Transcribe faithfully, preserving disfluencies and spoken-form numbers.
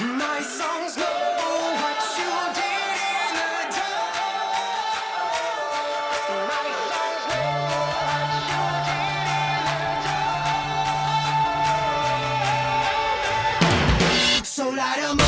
My songs know what you did in the dark. My songs know what you did in the dark. So light 'em up.